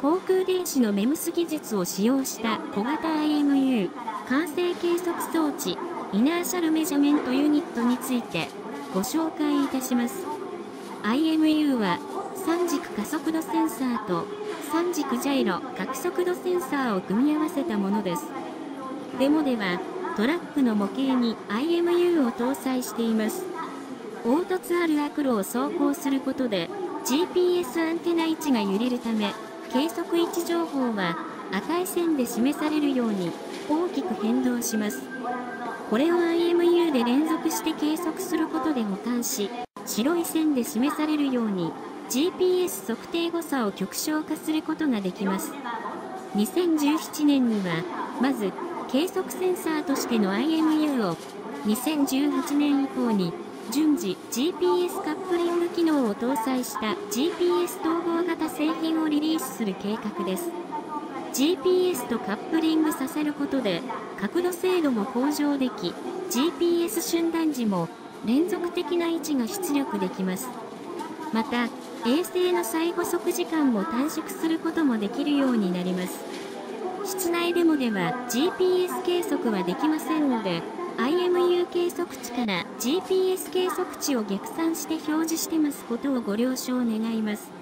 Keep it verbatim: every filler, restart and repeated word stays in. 航空電子の メムス 技術を使用した小型 アイエムユー、慣性計測装置、イナーシャルメジャメントユニットについてご紹介いたします。アイエムユー はさん軸加速度センサーとさん軸ジャイロ角速度センサーを組み合わせたものです。デモではトラックの模型に アイエムユー を搭載しています。凹凸ある悪路を走行することで ジーピーエス アンテナ位置が揺れるため計測位置情報は赤い線で示されるように大きく変動します。これを アイエムユー で連続して計測することで補完し、白い線で示されるように ジーピーエス 測定誤差を極小化することができます。にせんじゅうななねんにはまず計測センサーとしての アイエムユー を、にせんじゅうはちねん以降に順次 ジーピーエス カップリング機能を搭載した ジーピーエス 統合型製品をリリースする計画です。 ジーピーエス とカップリングさせることで角度精度も向上でき、 ジーピーエス 瞬断時も連続的な位置が出力できます。また衛星の再捕捉時間も短縮することもできるようになります。室内デモでは ジーピーエス 計測はできませんので、アイエムユー 計測値から ジーピーエス 計測値を逆算して表示してますことをご了承願います。